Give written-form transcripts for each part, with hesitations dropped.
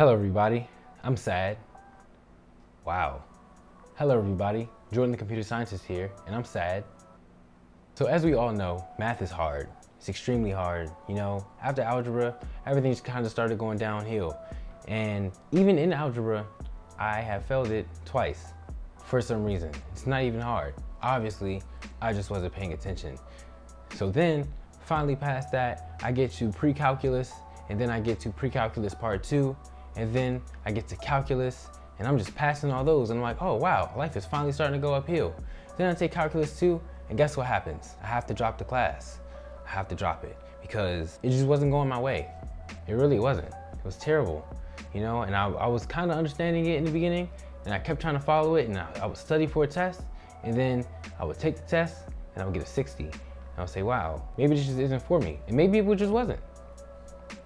Hello everybody, I'm sad. Wow. Hello everybody, Jordan the computer scientist here, and I'm sad. So as we all know, math is hard. It's extremely hard. You know, after algebra, everything's kind of started going downhill. And even in algebra, I have failed it twice for some reason. It's not even hard. Obviously, I just wasn't paying attention. So then, finally past that, I get to pre-calculus, and then I get to pre-calculus part 2, and then I get to calculus, and I'm just passing all those, and I'm like, oh wow, life is finally starting to go uphill. Then I take calculus 2, and guess what happens? I have to drop the class. I have to drop it, because it just wasn't going my way. It really wasn't. It was terrible, you know, and I was kind of understanding it in the beginning, and I kept trying to follow it, and I would study for a test, and then I would take the test, and I would get a 60. And I would say, wow, maybe this just isn't for me. And maybe it just wasn't.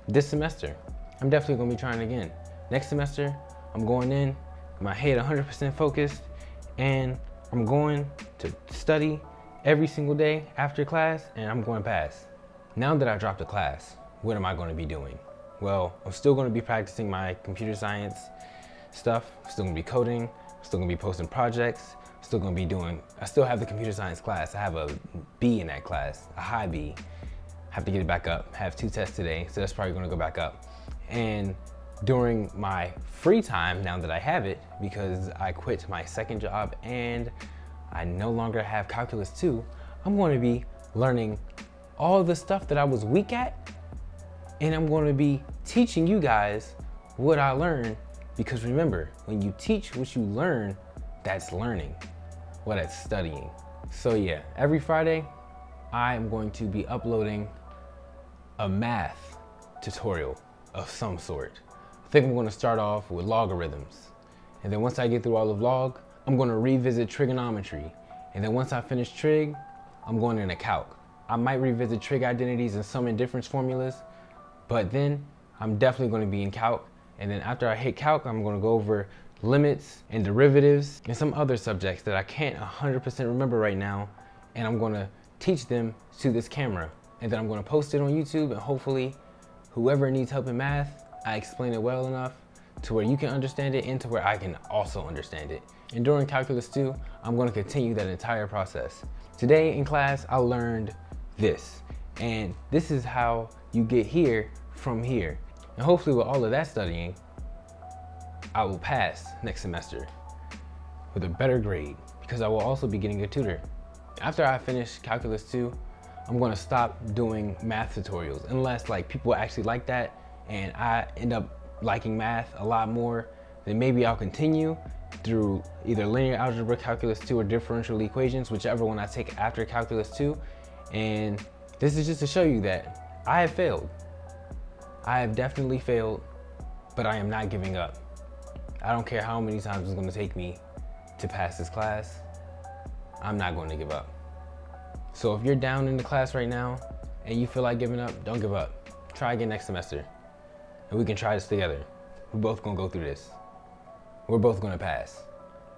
This semester, I'm definitely gonna be trying again. Next semester, I'm going in, my head 100% focused, and I'm going to study every single day after class, and I'm going to pass. Now that I dropped the class, what am I gonna be doing? Well, I'm still gonna be practicing my computer science stuff, I'm still gonna be coding, I'm still gonna be posting projects, still gonna be doing, I still have the computer science class. I have a B in that class, a high B. I have to get it back up. I have 2 tests today, so that's probably gonna go back up. And during my free time, now that I have it, because I quit my second job and I no longer have Calculus 2, I'm gonna be learning all the stuff that I was weak at, and I'm gonna be teaching you guys what I learned, because remember, when you teach what you learn, that's learning. Well, that's studying. So yeah, every Friday, I am going to be uploading a math tutorial of some sort. I think I'm gonna start off with logarithms. And then once I get through all of log, I'm gonna revisit trigonometry. And then once I finish trig, I'm going into calc. I might revisit trig identities and sum and difference formulas, but then I'm definitely gonna be in calc. And then after I hit calc, I'm gonna go over limits and derivatives and some other subjects that I can't 100% remember right now, and I'm gonna teach them to this camera, and then I'm gonna post it on YouTube, and hopefully whoever needs help in math, I explain it well enough to where you can understand it and to where I can also understand it. And during Calculus 2, I'm gonna continue that entire process. Today in class, I learned this, and this is how you get here from here. And hopefully with all of that studying, I will pass next semester with a better grade, because I will also be getting a tutor. After I finish Calculus 2, I'm gonna stop doing math tutorials, unless like people actually like that and I end up liking math a lot more, then maybe I'll continue through either linear algebra, Calculus 2, or differential equations, whichever one I take after Calculus 2. And this is just to show you that I have failed. I have definitely failed, but I am not giving up. I don't care how many times it's gonna take me to pass this class, I'm not gonna give up. So if you're down in the class right now and you feel like giving up, don't give up. Try again next semester, and we can try this together. We're both gonna go through this. We're both gonna pass,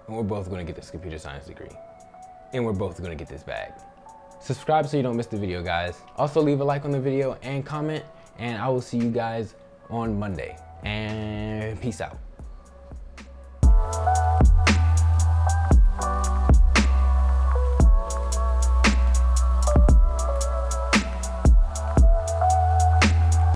and we're both gonna get this computer science degree, and we're both gonna get this bag. Subscribe so you don't miss the video, guys. Also leave a like on the video and comment, and I will see you guys on Monday, and peace out.